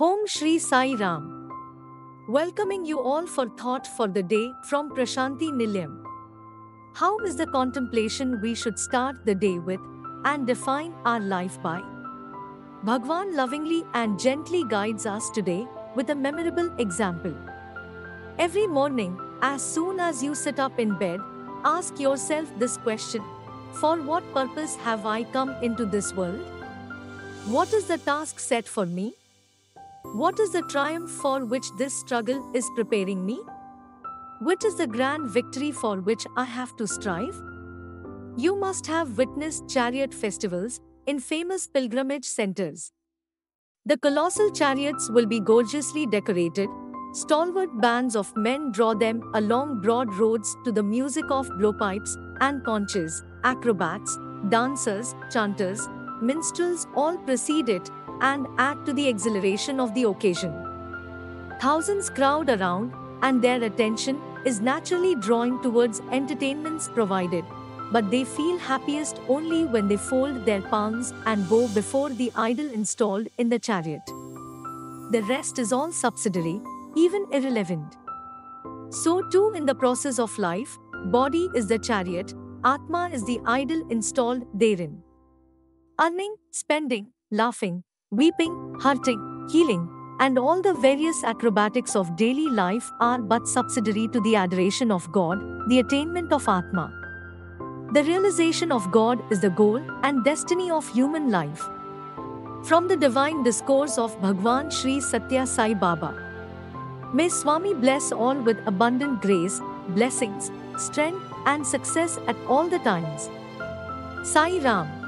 Om Shri Sai Ram. Welcoming you all for thought for the day from Prashanti Nilayam. How is the contemplation we should start the day with and define our life by? Bhagwan lovingly and gently guides us today with a memorable example. Every morning, as soon as you sit up in bed, ask yourself this question: for what purpose have I come into this world? What is the task set for me? What is the triumph for which this struggle is preparing me? What is the grand victory for which I have to strive? You must have witnessed chariot festivals in famous pilgrimage centers. The colossal chariots will be gorgeously decorated. Stalwart bands of men draw them along broad roads to the music of blowpipes and conches. Acrobats, dancers, chanters, minstrels all precede it and add to the exhilaration of the occasion. Thousands crowd around, and their attention is naturally drawn towards entertainments provided, but they feel happiest only when they fold their palms and bow before the idol installed in the chariot. The rest is all subsidiary, even irrelevant. So too in the process of life, body is the chariot, atma is the idol installed therein. Earning, spending, laughing, weeping, hurting, healing, and all the various acrobatics of daily life are but subsidiary to the adoration of God, the attainment of Atma. The realization of God is the goal and destiny of human life. From the divine discourse of Bhagawan Sri Satya Sai Baba. May Swami bless all with abundant grace, blessings, strength, and success at all the times. Sai Ram.